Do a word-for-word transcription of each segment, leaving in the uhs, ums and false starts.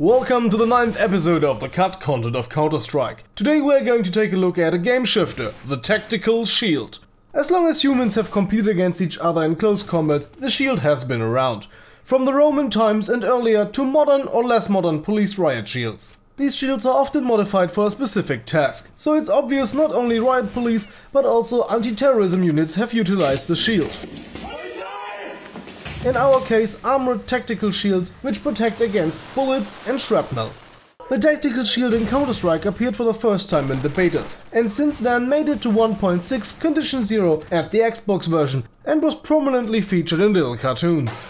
Welcome to the ninth episode of the cut content of Counter-Strike. Today we are going to take a look at a game shifter, the Tactical Shield. As long as humans have competed against each other in close combat, the shield has been around. From the Roman times and earlier to modern or less modern police riot shields. These shields are often modified for a specific task, so it's obvious not only riot police but also anti-terrorism units have utilized the shield. In our case, armored tactical shields, which protect against bullets and shrapnel. The tactical shield in Counter-Strike appeared for the first time in the betas, and since then made it to one point six Condition zero at the Xbox version, and was prominently featured in little cartoons.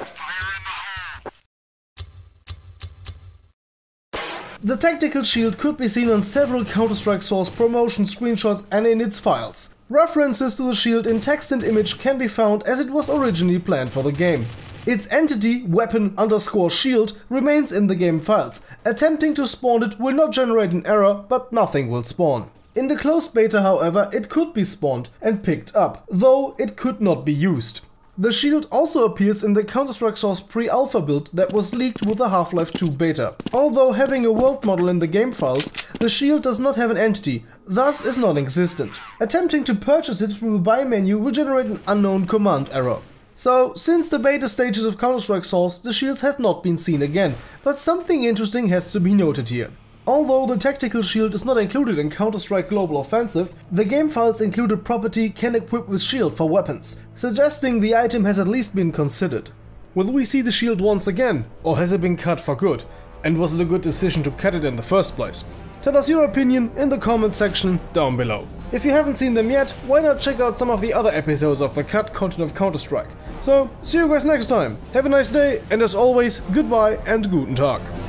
The tactical shield could be seen on several Counter-Strike source promotion screenshots and in its files. References to the shield in text and image can be found as it was originally planned for the game. Its entity, weapon_shield, remains in the game files. Attempting to spawn it will not generate an error, but nothing will spawn. In the closed beta, however, it could be spawned and picked up, though it could not be used. The shield also appears in the Counter-Strike source pre-alpha build that was leaked with the Half-Life two beta. Although having a world model in the game files, the shield does not have an entity, thus is non-existent. Attempting to purchase it through the buy menu will generate an unknown command error. So, since the beta stages of Counter-Strike source, the shields have not been seen again, but something interesting has to be noted here. Although the tactical shield is not included in Counter-Strike Global Offensive, the game files include a property can equip with shield for weapons, suggesting the item has at least been considered. Will we see the shield once again, or has it been cut for good? And was it a good decision to cut it in the first place? Tell us your opinion in the comment section down below. If you haven't seen them yet, why not check out some of the other episodes of the cut content of Counter-Strike. So, see you guys next time, have a nice day, and as always, goodbye and guten Tag.